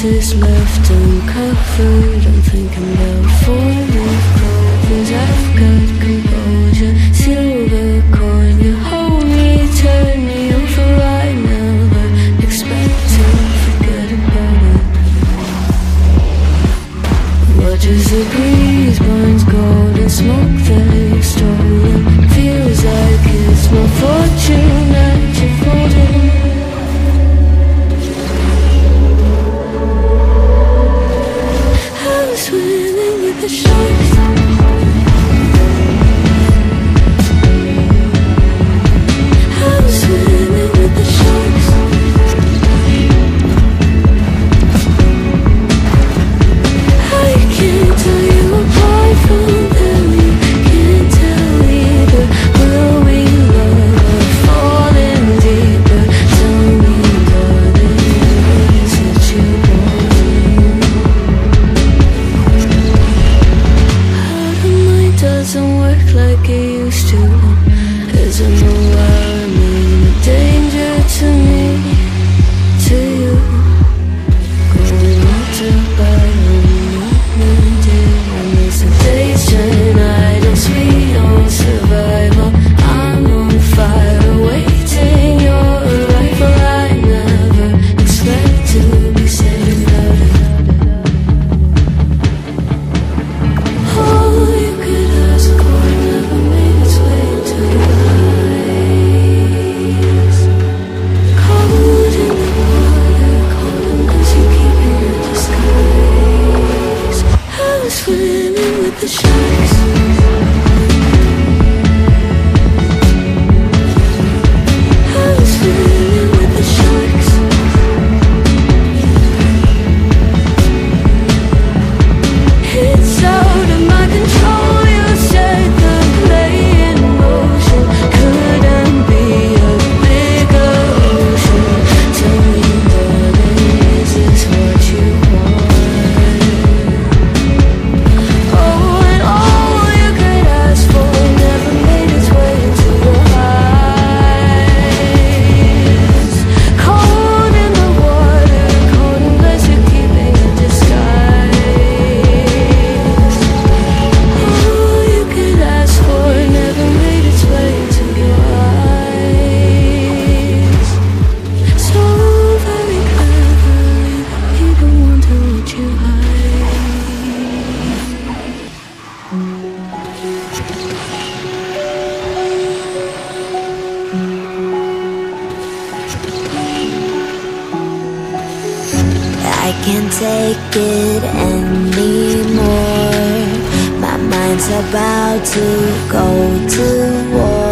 pieces left uncovered. I'm thinking about foreign clothes. I've got composure, silver coin. You hold me, turn me over. I never expect to forget about it. Watch as the breeze burns gold and smoke that you've stolen. Feels like it's my fortune that you're folding. Swimming with the sharks. About to go to war.